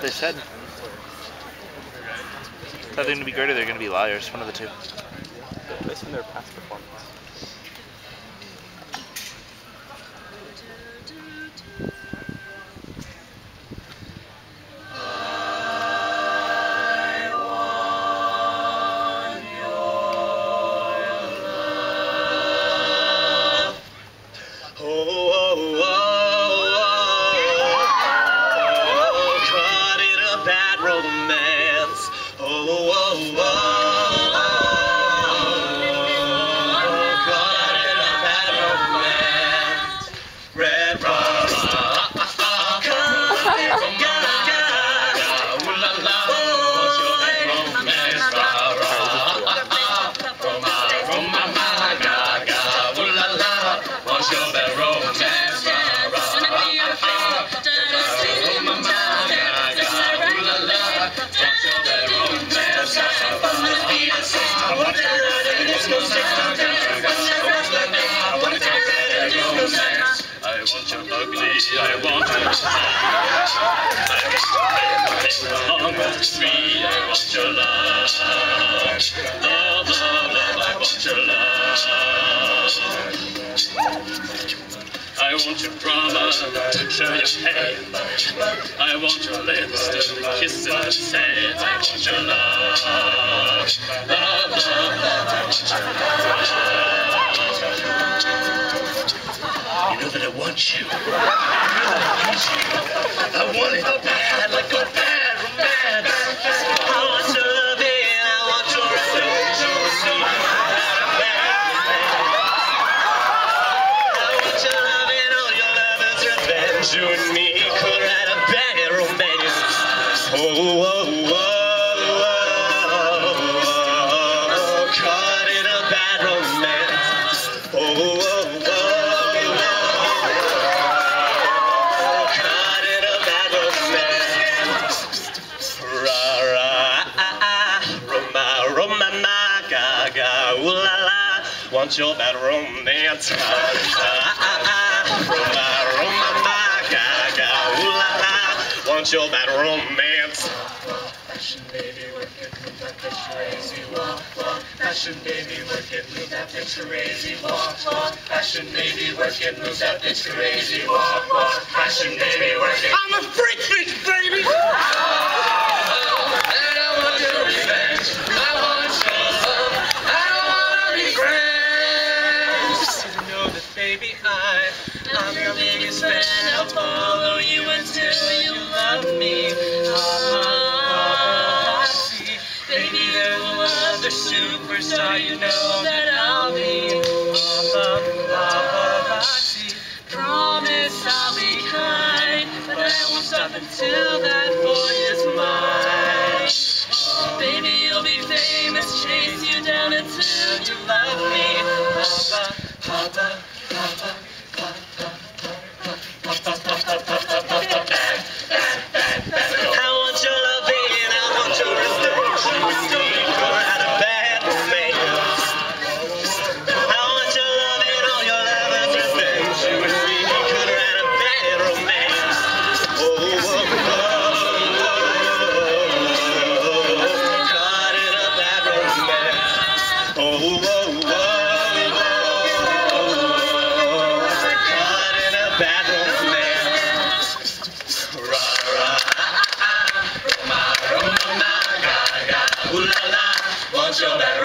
what they said. It's either going to be great or they're going to be liars, one of the two. Based on their past performance. Your bad romance. Want your bad romance. Fashion baby, work it, move that picture as you walk, walk. Fashion baby, work it, move that picture as you walk, walk. Fashion baby, work it, move that picture as you walk, walk. Fashion baby, work it. I'm a freak bitch, baby! I'll follow you until you love me. I see, baby, there's another superstar. You know that I'll be. I see, promise I'll be kind, but I won't stop until that boy is mine. Baby, you'll be famous, chase you down until you love me. Papa, Papa, Papa. Show that.